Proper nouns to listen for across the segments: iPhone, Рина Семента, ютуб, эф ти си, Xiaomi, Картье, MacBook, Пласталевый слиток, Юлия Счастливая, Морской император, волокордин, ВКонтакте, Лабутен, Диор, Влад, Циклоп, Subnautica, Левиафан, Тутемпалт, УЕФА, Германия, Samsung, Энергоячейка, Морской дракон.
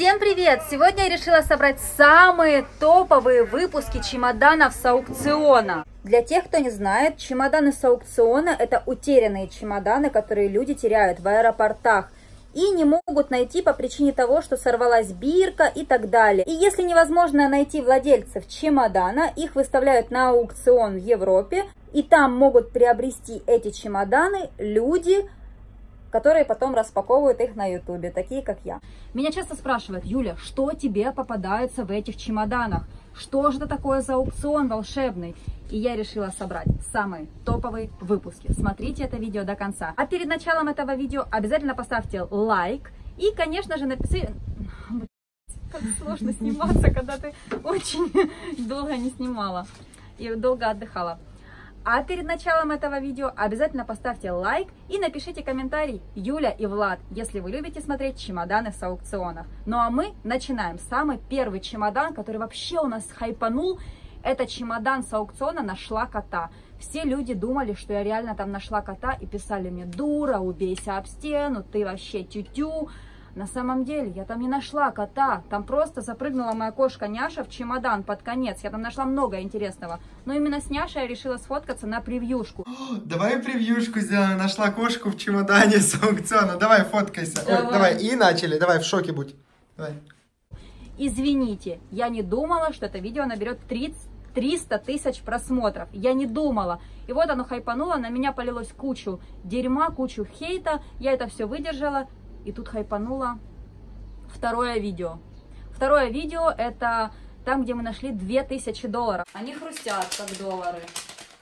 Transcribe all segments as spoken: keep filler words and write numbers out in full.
Всем привет! Сегодня я решила собрать самые топовые выпуски чемоданов с аукциона. Для тех, кто не знает, чемоданы с аукциона — это утерянные чемоданы, которые люди теряют в аэропортах и не могут найти по причине того, что сорвалась бирка и так далее. И если невозможно найти владельцев чемодана, их выставляют на аукцион в Европе, и там могут приобрести эти чемоданы люди, которые потом распаковывают их на ютубе, такие как я. Меня часто спрашивают: Юля, что тебе попадается в этих чемоданах? Что же это такое за аукцион волшебный? И я решила собрать самые топовые выпуски. Смотрите это видео до конца. А перед началом этого видео обязательно поставьте лайк и, конечно же, напишите... Как сложно сниматься, когда ты очень долго не снимала и долго отдыхала. А перед началом этого видео обязательно поставьте лайк и напишите комментарий «Юля и Влад», если вы любите смотреть чемоданы с аукционов. Ну а мы начинаем. Самый первый чемодан, который вообще у нас хайпанул, это чемодан с аукциона «Нашла кота». Все люди думали, что я реально там нашла кота и писали мне: «Дура, убейся об стену, ты вообще тю-тю». На самом деле я там не нашла кота, там просто запрыгнула моя кошка Няша в чемодан под конец. Я там нашла много интересного, но именно с Няшей я решила сфоткаться на превьюшку. Давай превьюшку сделаем, нашла кошку в чемодане с аукциона, давай фоткайся. Давай. Ой, давай, и начали, давай, в шоке будь. Давай. Извините, я не думала, что это видео наберет тридцать триста тысяч просмотров, я не думала. И вот оно хайпануло, на меня полилось кучу дерьма, кучу хейта, я это все выдержала. И тут хайпануло второе видео. Второе видео — это там, где мы нашли две тысячи долларов. Они хрустят, как доллары.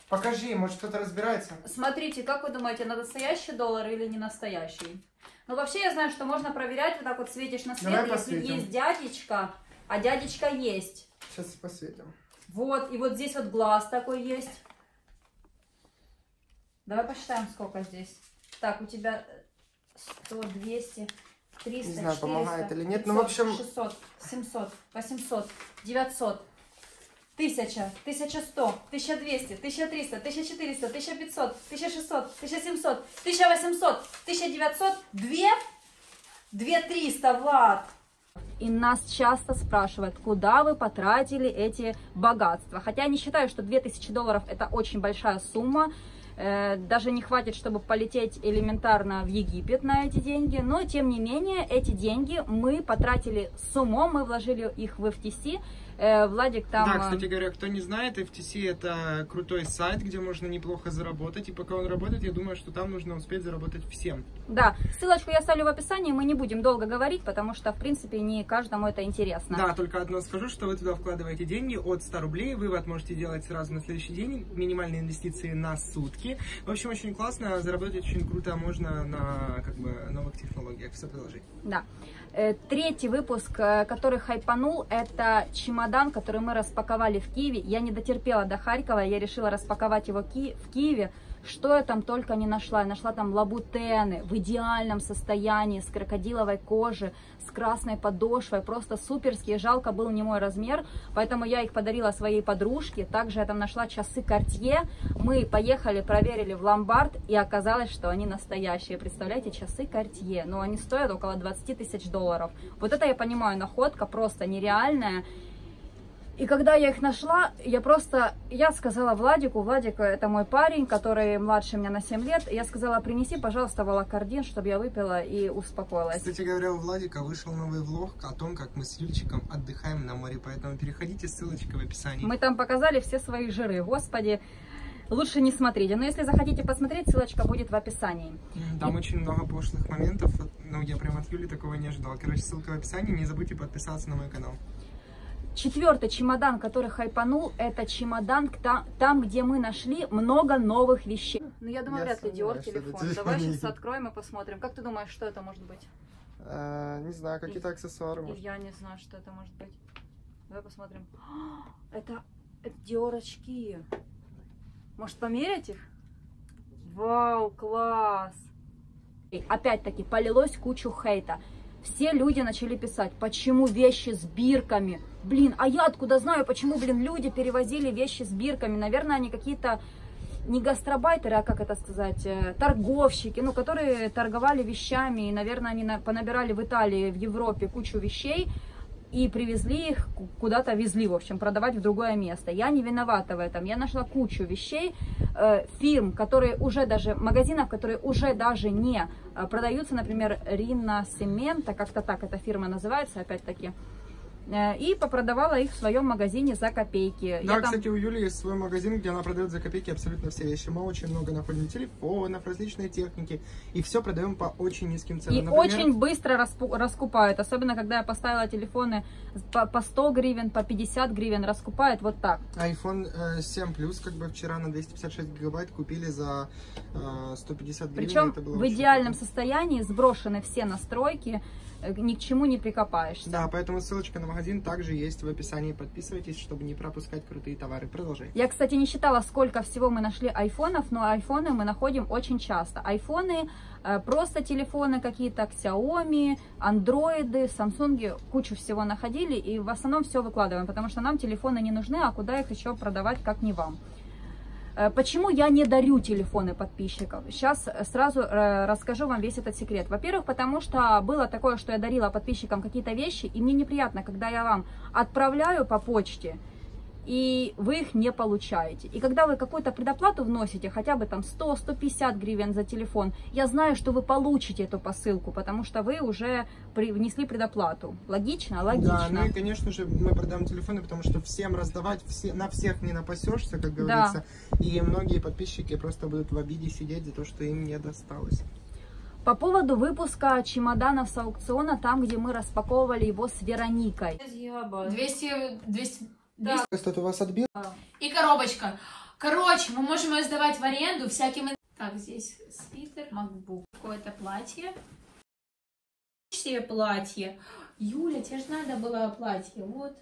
Покажи, может кто-то разбирается. Смотрите, как вы думаете, на настоящий доллар или не настоящий? Ну вообще я знаю, что можно проверять, вот так вот светишь на свет, если посветим. Есть дядечка, а дядечка есть. Сейчас посветим. Вот, и вот здесь вот глаз такой есть. Давай посчитаем, сколько здесь. Так, у тебя... сто, двести, триста, не знаю, четыреста, помогает или нет, пятьсот, ну, в общем... шестьсот, семьсот, восемьсот, девятьсот, тысяча, тысяча сто, тысяча двести, тысяча триста, тысяча четыреста, тысяча пятьсот, тысяча шестьсот, тысяча семьсот, тысяча восемьсот, тысяча девятьсот, две тысячи триста, Влад! И нас часто спрашивают, куда вы потратили эти богатства. Хотя я не считаю, что две тысячи долларов это очень большая сумма. Даже не хватит, чтобы полететь элементарно в Египет на эти деньги. Но, тем не менее, эти деньги мы потратили с умом, мы вложили их в эф ти си. Владик там... Да, кстати говоря, кто не знает, эф ти си это крутой сайт, где можно неплохо заработать. И пока он работает, я думаю, что там нужно успеть заработать всем. Да, ссылочку я оставлю в описании, мы не будем долго говорить, потому что, в принципе, не каждому это интересно. Да, только одно скажу, что вы туда вкладываете деньги от ста рублей. Вывод можете делать сразу на следующий день. Минимальные инвестиции на сутки. В общем, очень классно, заработать очень круто можно на, как бы, новых технологиях. Все приложить. Да. Третий выпуск, который хайпанул, это чемодан, который мы распаковали в Киеве. Я не дотерпела до Харькова, я решила распаковать его в Киеве. Что я там только не нашла. Я нашла там лабутены в идеальном состоянии, с крокодиловой кожи, с красной подошвой. Просто суперские. Жалко, был не мой размер. Поэтому я их подарила своей подружке. Также я там нашла часы Картье. Мы поехали, проверили в ломбард. И оказалось, что они настоящие. Представляете, часы Картье. Но они стоят около двадцати тысяч долларов. Вот это, я понимаю, находка просто нереальная. И когда я их нашла, я просто, я сказала Владику, Владик — это мой парень, который младше меня на семь лет, я сказала: принеси, пожалуйста, волокордин, чтобы я выпила и успокоилась. Кстати говоря, у Владика вышел новый влог о том, как мы с Юльчиком отдыхаем на море, поэтому переходите, ссылочка в описании. Мы там показали все свои жиры, господи. Лучше не смотрите, но если захотите посмотреть, ссылочка будет в описании. Там и... очень много пошлых моментов, ну я прям от Юли такого не ожидала. Короче, ссылка в описании, не забудьте подписаться на мой канал. Четвертый чемодан, который хайпанул, это чемодан там, где мы нашли много новых вещей. Ну, я думаю, я вряд ли Диор телефон. Давай сейчас откроем и посмотрим. Как ты думаешь, что это может быть? А, не знаю, какие-то аксессуары. И я не знаю, что это может быть. Давай посмотрим. Это, это Диор очки. Может, померять их? Вау, класс! Опять-таки, полилось кучу хейта. Все люди начали писать: почему вещи с бирками? Блин, а я откуда знаю, почему, блин, люди перевозили вещи с бирками? Наверное, они какие-то не гастробайтеры, а как это сказать, торговщики, ну, которые торговали вещами, и, наверное, они понабирали в Италии, в Европе кучу вещей и привезли их, куда-то везли, в общем, продавать в другое место. Я не виновата в этом. Я нашла кучу вещей, фирм, которые уже даже, магазинов, которые уже даже не продаются, например, Рина Семента, как-то так эта фирма называется, опять-таки. И попродавала их в своем магазине за копейки. Да, я там... кстати, у Юли есть свой магазин, где она продает за копейки абсолютно все вещи. Мы очень много находим телефонов, различные техники, и все продаем по очень низким ценам. И например... очень быстро распу... раскупают, особенно когда я поставила телефоны по, по сто гривен, по пятьдесят гривен, раскупают вот так. айфон семь плюс, как бы вчера на двести пятьдесят шесть гигабайт купили за сто пятьдесят гривен. Причем в идеальном круто. состоянии, сброшены все настройки, ни к чему не прикопаешься. Да, поэтому ссылочка на магазин также есть в описании. Подписывайтесь, чтобы не пропускать крутые товары. Продолжай. Я, кстати, не считала, сколько всего мы нашли айфонов, но айфоны мы находим очень часто. Айфоны, просто телефоны какие-то, Xiaomi, андроиды, Samsung, кучу всего находили. И в основном все выкладываем, потому что нам телефоны не нужны, а куда их еще продавать, как не вам. Почему я не дарю телефоны подписчиков? Сейчас сразу расскажу вам весь этот секрет. Во-первых, потому что было такое, что я дарила подписчикам какие-то вещи, и мне неприятно, когда я вам отправляю по почте, и вы их не получаете. И когда вы какую-то предоплату вносите, хотя бы там сто — сто пятьдесят гривен за телефон, я знаю, что вы получите эту посылку, потому что вы уже внесли предоплату. Логично? Логично. Да, ну и, конечно же, мы продаем телефоны, потому что всем раздавать, все, на всех не напасешься, как говорится. Да. И многие подписчики просто будут в обиде сидеть за то, что им не досталось. По поводу выпуска чемоданов с аукциона, там, где мы распаковывали его с Вероникой. двести... двести... Да. Кстати, вас отбил. И коробочка. Короче, мы можем ее сдавать в аренду всяким... Так, здесь свитер, MacBook. Какое-то платье. Все платье. Юля, тебе же надо было платье. Вот.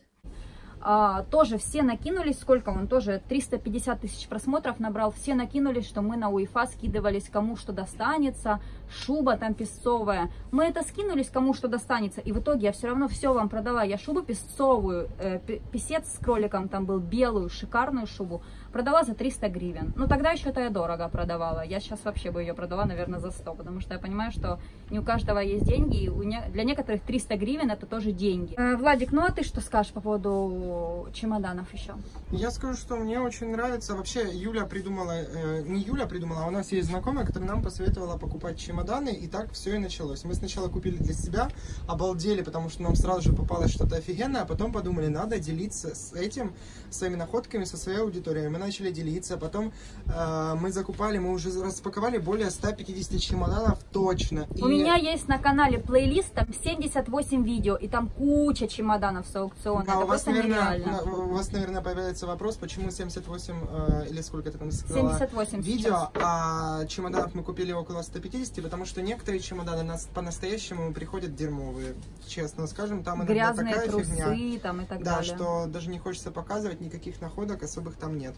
А, тоже все накинулись. Сколько он тоже? триста пятьдесят тысяч просмотров набрал. Все накинулись, что мы на УЕФА скидывались, кому что достанется. Шуба там песцовая. Мы это скинулись, кому что достанется. И в итоге я все равно все вам продала. Я шубу песцовую, э, песец с кроликом там был, белую, шикарную шубу. Продала за триста гривен. Ну тогда еще это я дорого продавала. Я сейчас вообще бы ее продала, наверное, за сто. Потому что я понимаю, что не у каждого есть деньги. И у не... для некоторых триста гривен это тоже деньги. Э, Владик, ну а ты что скажешь по поводу чемоданов еще? Я скажу, что мне очень нравится. Вообще Юля придумала, э, не Юля придумала, а у нас есть знакомая, которая нам посоветовала покупать чемоданы. И так все и началось. Мы сначала купили для себя, обалдели, потому что нам сразу же попалось что-то офигенное, а потом подумали, надо делиться с этим, своими находками, со своей аудиторией. Мы начали делиться, потом э, мы закупали, мы уже распаковали более ста пятидесяти чемоданов точно. И... У меня есть на канале плейлист, там семьдесят восемь видео, и там куча чемоданов с аукциона. А у вас, наверное, у вас, наверное, появляется вопрос, почему семьдесят восемь, э, или сколько ты там сказала, семьдесят восемь видео, сейчас. А чемоданов мы купили около ста пятидесяти, потому что некоторые чемоданы нас по-настоящему приходят дерьмовые, честно скажем, там иногда грязные такая трусы, фигня, там и так да, далее. Что даже не хочется показывать, никаких находок особых там нет.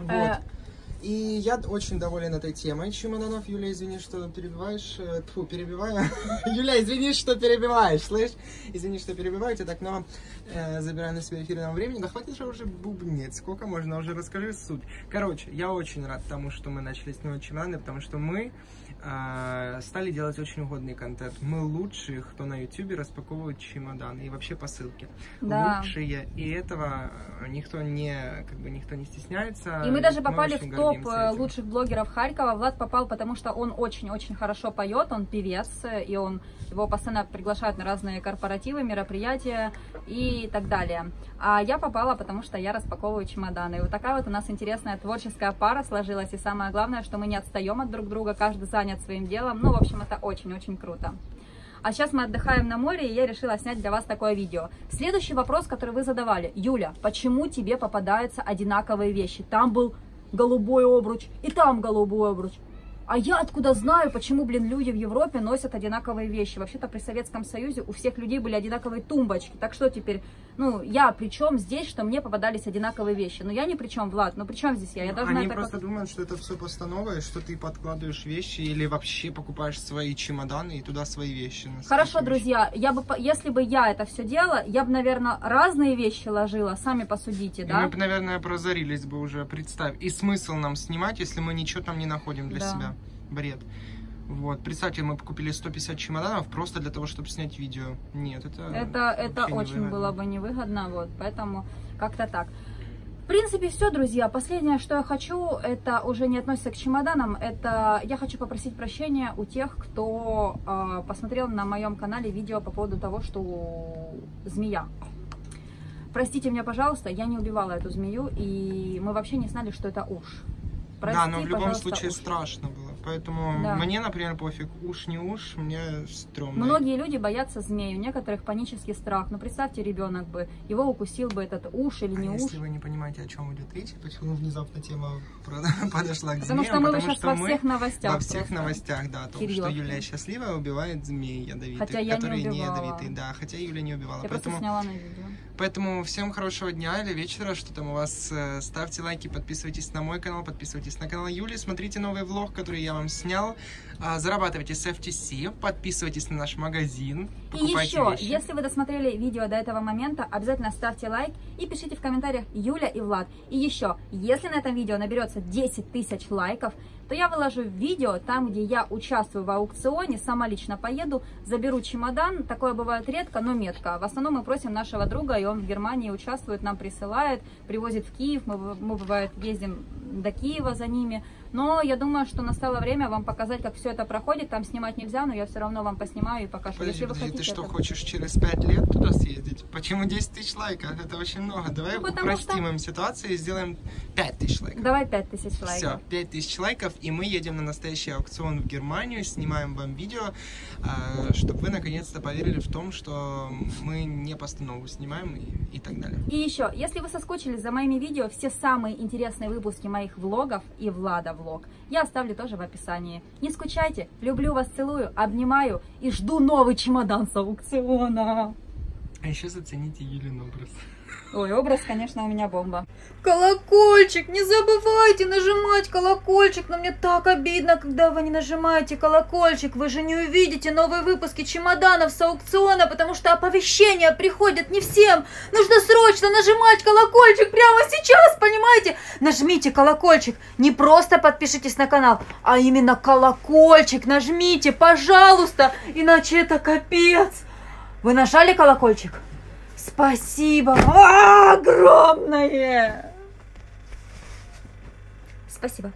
Вот. Э... И я очень доволен этой темой чемоданов. Юля, извини, что перебиваешь, тьфу, перебиваю. Юля, извини, что перебиваешь, слышь? Извини, что перебиваю, я так, но э, забираю на себя эфирного времени. Да хватит же уже бубнеть, сколько можно, уже расскажи суть. Короче, я очень рад тому, что мы начали снимать чемоданы, потому что мы... стали делать очень угодный контент. Мы лучшие, кто на ютубе распаковывает чемоданы и вообще посылки. Да. Лучшие. И этого никто не, как бы, никто не стесняется. И мы даже попали мы в топ лучших блогеров Харькова. Влад попал, потому что он очень-очень хорошо поет, он певец, и он, его постоянно приглашают на разные корпоративы, мероприятия и так далее. А я попала, потому что я распаковываю чемоданы. И вот такая вот у нас интересная творческая пара сложилась. И самое главное, что мы не отстаем от друг друга, каждый занят своим делом. Ну, в общем, это очень-очень круто. А сейчас мы отдыхаем на море, и я решила снять для вас такое видео. Следующий вопрос, который вы задавали. Юля, почему тебе попадаются одинаковые вещи? Там был голубой обруч, и там голубой обруч. А я откуда знаю, почему, блин, люди в Европе носят одинаковые вещи? Вообще-то при Советском Союзе у всех людей были одинаковые тумбочки. Так что теперь, ну, я при чем здесь, что мне попадались одинаковые вещи? Ну, я ни при чем, Влад, ну при чем здесь я? Я должна... Они просто как... думают, что это все постанова, и что ты подкладываешь вещи или вообще покупаешь свои чемоданы и туда свои вещи. Хорошо, друзья, я бы, если бы я это все делала, я бы, наверное, разные вещи ложила, сами посудите, да? И мы бы, наверное, прозарились бы уже, представь. И смысл нам снимать, если мы ничего там не находим для да. себя. Бред. Вот, представьте, мы купили сто пятьдесят чемоданов просто для того, чтобы снять видео. Нет, это... Это, это очень было бы невыгодно, вот, поэтому как-то так. В принципе, все, друзья. Последнее, что я хочу, это уже не относится к чемоданам, это я хочу попросить прощения у тех, кто э, посмотрел на моем канале видео по поводу того, что змея. Простите меня, пожалуйста, я не убивала эту змею, и мы вообще не знали, что это уж. Прости, да, но в любом случае уж. Страшно было. Поэтому да. мне, например, пофиг, уж не уж, мне стрёмно. Многие люди боятся змеи, у некоторых панический страх. Но представьте, ребенок бы, его укусил бы этот уж или не а уж. Если вы не понимаете, о чем идет речь, почему внезапно тема подошла к змеям, потому что мы потому, что во мы всех новостях. Во всех просто. новостях, да, о том, Кирилл, что Юлия Счастливая убивает змей ядовитых, хотя я которые не, не ядовитые. Да, хотя Юлия не убивала. Я поэтому... просто сняла на видео. Поэтому всем хорошего дня или вечера, что там у вас. Ставьте лайки, подписывайтесь на мой канал, подписывайтесь на канал Юли, смотрите новый влог, который я вам снял. Зарабатывайте с эф ти си, подписывайтесь на наш магазин. И еще, вещи. Если вы досмотрели видео до этого момента, обязательно ставьте лайк и пишите в комментариях Юля и Влад. И еще, если на этом видео наберется десять тысяч лайков, то я выложу видео там, где я участвую в аукционе, сама лично поеду, заберу чемодан. Такое бывает редко, но метко. В основном мы просим нашего друга, и он в Германии участвует, нам присылает, привозит в Киев. Мы, мы бывает, ездим до Киева за ними. Но я думаю, что настало время вам показать, как все это проходит. Там снимать нельзя, но я все равно вам поснимаю и покажу. Подожди, Если вы подожди, хотите, ты что, это... хочешь через пять лет туда съездить? Почему десять тысяч лайков? Это очень много. Давай ну, упростим им ситуацию и сделаем пять тысяч лайков. Давай пять тысяч лайков. Все, пять тысяч лайков, и мы едем на настоящий аукцион в Германию, снимаем вам видео, чтобы вы наконец-то поверили в том, что мы не постанову снимаем и, и так далее. И еще, если вы соскучились за моими видео, все самые интересные выпуски моих влогов и Влада влог я оставлю тоже в описании. Не скучайте, люблю вас, целую, обнимаю и жду новый чемодан с аукциона. А еще зацените Юлин образ. Ой, образ, конечно, у меня бомба. Колокольчик, не забывайте нажимать колокольчик, но мне так обидно, когда вы не нажимаете колокольчик. Вы же не увидите новые выпуски чемоданов с аукциона, потому что оповещения приходят не всем. Нужно срочно нажимать колокольчик прямо сейчас, понимаете? Нажмите колокольчик, не просто подпишитесь на канал, а именно колокольчик нажмите, пожалуйста, иначе это капец. Вы нажали колокольчик? Спасибо! А-а-а, огромное! Спасибо.